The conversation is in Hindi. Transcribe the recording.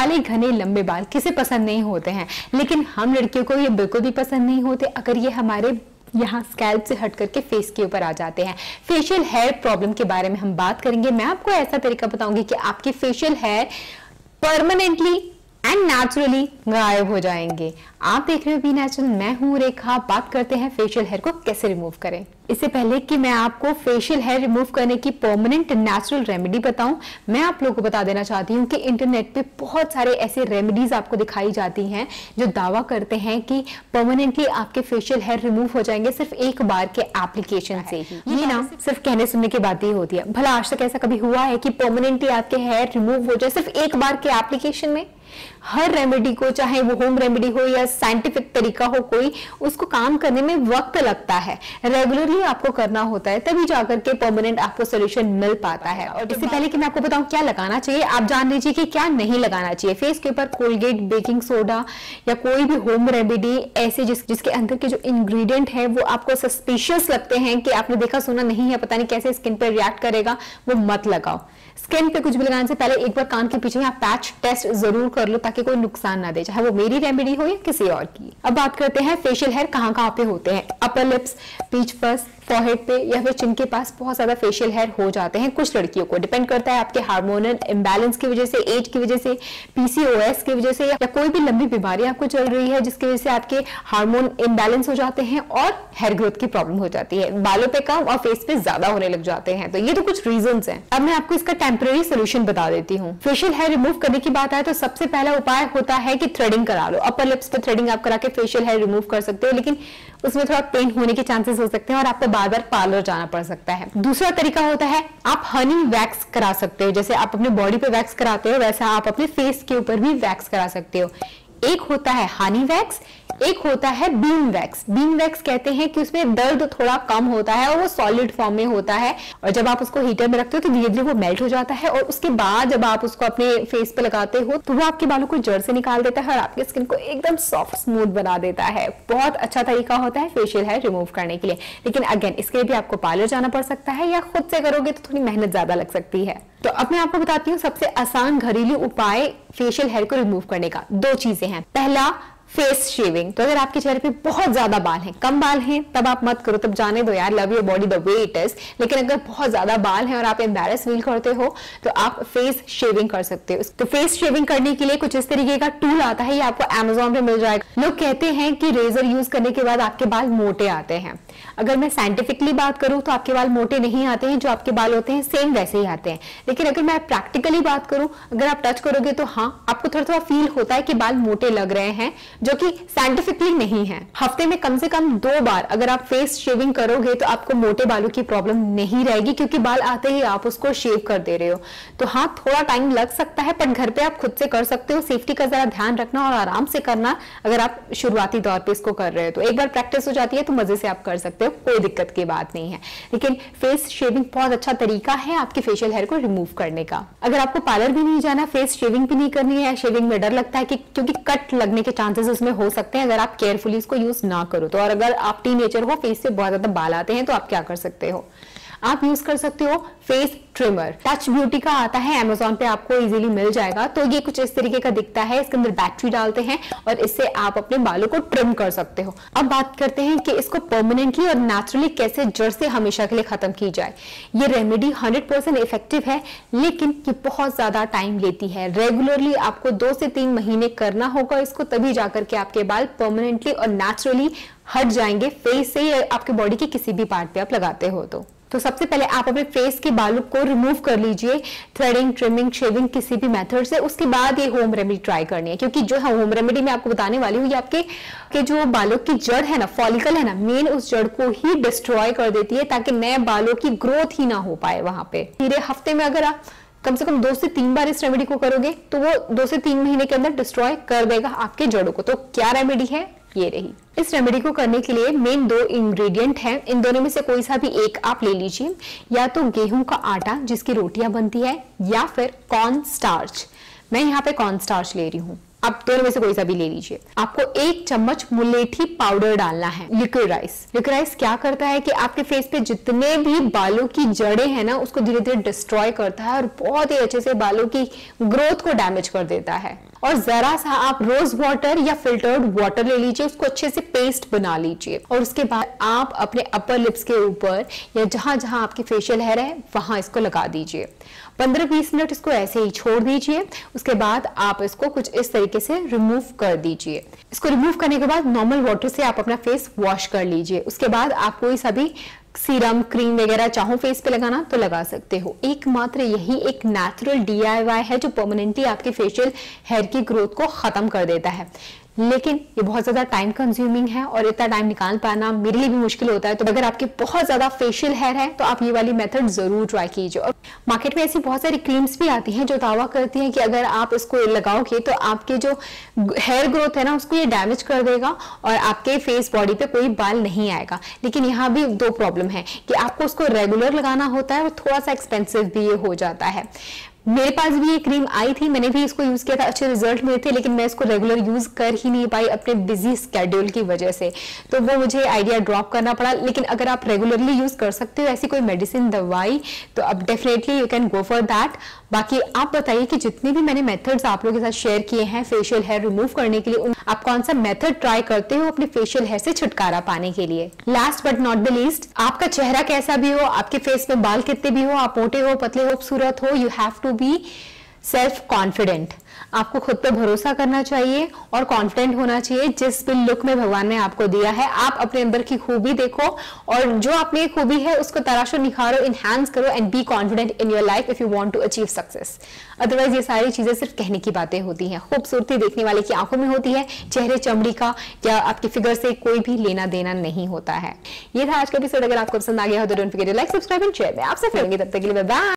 काले घने लंबे बाल किसे पसंद नहीं होते हैं, लेकिन हम लड़कियों को ये बिल्कुल भी पसंद नहीं होते अगर ये हमारे यहाँ स्कैल्प से हट करके फेस के ऊपर आ जाते हैं। फेशियल हेयर प्रॉब्लम के बारे में हम बात करेंगे। मैं आपको ऐसा तरीका बताऊंगी कि आपके facial hair permanently and naturally गायब हो जाएंगे। आप देख रहे हो बी नेचुरल, मैं हूँ रेखा। बात करते हैं फेशियल हेयर को कैसे रिमूव करें। इससे पहले कि मैं आपको फेशियल हेयर रिमूव करने की परमानेंट नेचुरल रेमेडी बताऊं, मैं आप लोगों को बता देना चाहती हूं कि इंटरनेट पे बहुत सारे ऐसे रेमेडीज आपको दिखाई जाती हैं जो दावा करते हैं कि परमानेंटली आपके फेशियल हेयर रिमूव हो जाएंगे सिर्फ एक बार के एप्लीकेशन से ही। ये ना सिर्फ कहने सुनने की बात ही होती है। भला आज तक ऐसा कभी हुआ है कि परमानेंटली आपके हेयर रिमूव हो जाए सिर्फ एक बार के एप्लीकेशन में? हर रेमेडी को, चाहे वो होम रेमेडी हो या साइंटिफिक तरीका हो कोई, उसको काम करने में वक्त लगता है, रेगुलरली आपको करना होता है, तभी जाकर के परमानेंट आपको सॉल्यूशन मिल पाता है। और इससे पहले कि मैं आपको बताऊं क्या लगाना चाहिए, आप जान लीजिए कि क्या नहीं लगाना चाहिए। फेस के ऊपर कोलगेट, बेकिंग सोडा या कोई भी होम रेमेडी ऐसे जिसके अंदर के जो इंग्रेडिएंट है वो आपको सस्पिशियस लगते हैं कि आपने देखा सुना नहीं है, पता नहीं कैसे स्किन पर रिएक्ट करेगा, वो मत लगाओ। स्किन पे कुछ भी लगाने से पहले एक बार कान के पीछे आप पैच टेस्ट जरूर कर लो ताकि कोई नुकसान ना दे, चाहे वो मेरी रेमेडी हो या किसी और की। अब बात करते हैं फेशियल हेयर कहाँ कहाँ पे होते हैं। अपर लिप्स, पीछ पस, फॉरहेड पे या फिर चिन के पास बहुत ज्यादा फेशियल हेयर हो जाते हैं कुछ लड़कियों को। डिपेंड करता है आपके हार्मोनल इम्बैलेंस की वजह से, एज की वजह से, पीसीओएस की वजह से या कोई भी लंबी बीमारी आपको चल रही है जिसकी वजह से आपके हार्मोन इम्बैलेंस हो जाते हैं और हेयर ग्रोथ की प्रॉब्लम हो जाती है। बालों पे कम और फेस पे ज्यादा होने लग जाते हैं। तो ये तो कुछ रीजन है। अब मैं आपको इसका टेम्पररी सोल्यूशन बता देती हूँ। फेशियल हेयर रिमूव करने की बात आए तो सबसे पहला उपाय होता है कि थ्रेडिंग करा लो। अपर लिप्स पे थ्रेडिंग आप करा के फेशियल हेयर रिमूव कर सकते हो, लेकिन उसमें थोड़ा पेन होने के चांसेस हो सकते हैं और आपको बार बार पार्लर जाना पड़ सकता है। दूसरा तरीका होता है आप हनी वैक्स करा सकते हो। जैसे आप अपने बॉडी पे वैक्स कराते हो वैसा आप अपने फेस के ऊपर भी वैक्स करा सकते हो। एक होता है हनी वैक्स, एक होता है बीन वैक्स। बीन वैक्स कहते हैं कि उसमें दर्द थोड़ा कम होता है और वो सॉलिड फॉर्म में होता है, और जब आप उसको हीटर में रखते हो तो धीरे धीरे वो मेल्ट हो जाता है और उसके बाद जब आप उसको अपने फेस पे लगाते हो तो वो आपके बालों को जड़ से निकाल देता है और आपकी स्किन को एकदम सॉफ्ट स्मूथ बना देता है। बहुत अच्छा तरीका होता है फेशियल हेयर रिमूव करने के लिए, लेकिन अगेन इसके लिए भी आपको पार्लर जाना पड़ सकता है या खुद से करोगे तो थोड़ी मेहनत ज्यादा लग सकती है। तो अब मैं आपको बताती हूँ सबसे आसान घरेलू उपाय फेशियल हेयर को रिमूव करने का। दो चीजें हैं। पहला, फेस शेविंग। तो अगर आपके चेहरे पे बहुत ज्यादा बाल हैं, कम बाल हैं तब आप मत करो, तब जाने दो यार, love your body the way it is. लेकिन अगर बहुत ज्यादा बाल हैं और आप एम्बैरेस फील करते हो तो आप फेस शेविंग कर सकते हो। तो फेस शेविंग करने के लिए कुछ इस तरीके का टूल आता है, ये आपको Amazon पे मिल जाएगा। लोग कहते हैं कि रेजर यूज करने के बाद आपके बाल मोटे आते हैं। अगर मैं साइंटिफिकली बात करूं तो आपके बाल मोटे नहीं आते हैं, जो आपके बाल होते हैं सेम वैसे ही आते हैं। लेकिन अगर मैं प्रैक्टिकली बात करूं, अगर आप टच करोगे तो हाँ आपको थोड़ा थोड़ा फील होता है कि बाल मोटे लग रहे हैं, जो कि साइंटिफिकली नहीं है। हफ्ते में कम से कम 2 बार अगर आप फेस शेविंग करोगे तो आपको मोटे बालों की प्रॉब्लम नहीं रहेगी, क्योंकि बाल आते ही आप उसको शेव कर दे रहे हो। तो हाँ थोड़ा टाइम लग सकता है, पर घर पे आप खुद से कर सकते हो। सेफ्टी का जरा ध्यान रखना और आराम से करना अगर आप शुरुआती दौर पे इसको कर रहे हो। तो एक बार प्रैक्टिस हो जाती है तो मजे से आप कर सकते हो, कोई दिक्कत की बात नहीं है। लेकिन फेस शेविंग बहुत अच्छा तरीका है आपके फेशियल हेयर को रिमूव करने का। अगर आपको पार्लर भी नहीं जाना, फेस शेविंग भी नहीं करनी है, शेविंग में डर लगता है कि क्योंकि कट लगने के चांसेस उसमें हो सकते हैं अगर आप केयरफुली इसको यूज ना करो तो। और अगर आप टीनेजर हो, फेस से बहुत ज्यादा बाल आते हैं तो आप क्या कर सकते हो, आप यूज कर सकते हो फेस ट्रिमर। टच ब्यूटी का आता है, Amazon पे आपको इजीली मिल जाएगा। तो ये कुछ इस तरीके का दिखता है, इसके अंदर बैटरी डालते हैं और इससे आप अपने बालों को ट्रिम कर सकते हो। अब बात करते हैं कि इसको परमानेंटली और नेचुरली कैसे जड़ से हमेशा के लिए खत्म की जाए। ये रेमेडी 100% इफेक्टिव है, लेकिन ये बहुत ज्यादा टाइम लेती है। रेगुलरली आपको 2 से 3 महीने करना होगा इसको, तभी जाकर के आपके बाल परमानेंटली और नेचुरली हट जाएंगे फेस से या आपके बॉडी के किसी भी पार्ट पे आप लगाते हो तो। तो सबसे पहले आप अपने फेस के बालों को रिमूव कर लीजिए, थ्रेडिंग, ट्रिमिंग, शेविंग, किसी भी मेथड से। उसके बाद ये होम रेमेडी ट्राई करनी है, क्योंकि जो होम रेमेडी मैं आपको बताने वाली हूँ ये आपके के जो बालों की जड़ है ना, फॉलिकल है ना, मेन उस जड़ को ही डिस्ट्रॉय कर देती है ताकि नए बालों की ग्रोथ ही ना हो पाए वहां पे। पूरे हफ्ते में अगर आप कम से कम 2 से 3 बार इस रेमेडी को करोगे तो वो 2 से 3 महीने के अंदर डिस्ट्रॉय कर देगा आपके जड़ों को। तो क्या रेमेडी है, ये रही। इस रेमेडी को करने के लिए मेन 2 इंग्रेडिएंट हैं, इन दोनों में से कोई सा भी एक आप ले लीजिए। या तो गेहूं का आटा जिसकी रोटियां बनती है, या फिर कॉर्न स्टार्च। मैं यहाँ पे कॉर्न स्टार्च ले रही हूँ। आप दोनों में से कोई सा भी ले लीजिए। आपको एक चम्मच मुलेठी पाउडर डालना है। लिक्विड राइस क्या करता है कि आपके फेस पे जितने भी बालों की जड़ें हैं ना, उसको धीरे धीरे डिस्ट्रॉय करता है और बहुत ही अच्छे से बालों की ग्रोथ को डैमेज कर देता है। और जरा सा आप रोज वाटर या फिल्टर्ड वाटर ले लीजिए, उसको अच्छे से पेस्ट बना लीजिए और उसके बाद आप अपने अपर लिप्स के ऊपर या जहां जहां आपकी फेशियल हेयर है वहां इसको लगा दीजिए। 15-20 मिनट इसको ऐसे ही छोड़ दीजिए। उसके बाद आप इसको कुछ इस तरीके से रिमूव कर दीजिए। इसको रिमूव करने के बाद नॉर्मल वाटर से आप अपना फेस वॉश कर लीजिए। उसके बाद आप कोई सा भी सीरम क्रीम वगैरह चाहो फेस पे लगाना तो लगा सकते हो। एकमात्र यही एक नेचुरल DIY है जो परमानेंटली आपके फेशियल हेयर की ग्रोथ को खत्म कर देता है, लेकिन ये बहुत ज्यादा टाइम कंज्यूमिंग है और इतना टाइम निकाल पाना मेरे लिए भी मुश्किल होता है। तो अगर आपके बहुत ज्यादा फेशियल हेयर है तो आप ये वाली मेथड जरूर ट्राई कीजिए। और मार्केट में ऐसी बहुत सारी क्रीम्स भी आती हैं जो दावा करती हैं कि अगर आप इसको लगाओगे तो आपके जो हेयर ग्रोथ है ना उसको ये डैमेज कर देगा और आपके फेस बॉडी पे कोई बाल नहीं आएगा। लेकिन यहाँ भी दो प्रॉब्लम है कि आपको उसको रेगुलर लगाना होता है और थोड़ा सा एक्सपेंसिव भी ये हो जाता है। मेरे पास भी ये क्रीम आई थी, मैंने भी इसको यूज किया था, अच्छे रिजल्ट मिले थे, लेकिन मैं इसको रेगुलर यूज कर ही नहीं पाई अपने बिजी स्केड्यूल की वजह से, तो वो मुझे आइडिया ड्रॉप करना पड़ा। लेकिन अगर आप रेगुलरली यूज कर सकते हो ऐसी कोई मेडिसिन दवाई तो आप definitely you can go for that. बाकी आप बताइए कि जितने भी मैंने मेथड्स आप लोगों के साथ शेयर किए हैं फेशियल हेयर रिमूव करने के लिए, आप कौन सा मेथड ट्राई करते हो अपने फेशियल हेयर से छुटकारा पाने के लिए। Last but not the least, आपका चेहरा कैसा भी हो, आपके फेस में बाल कितने भी हो, आप मोटे हो पतले हो खूबसूरत हो, you have to be self confident. आपको खुद पे भरोसा करना चाहिए और कॉन्फिडेंट होना चाहिए जिस भी लुक में भगवान ने आपको दिया है। आप अपने अंदर की खूबी देखो और जो अपनी खूबी है उसको तराशो, निखारो, इनहैंस करो and be confident in your life if you want to achieve success. Otherwise ये सारी चीजें सिर्फ कहने की बातें होती हैं। खूबसूरती देखने वाले की आंखों में होती है, चेहरे चमड़ी का या आपकी फिगर से कोई भी लेना देना नहीं होता है। ये था आज का एपिसोड। अगर आपको पसंद आ गया हो तो don't forget to like, subscribe and share. मैं आपसे मिलूंगी, तब तक के लिए बाय बाय।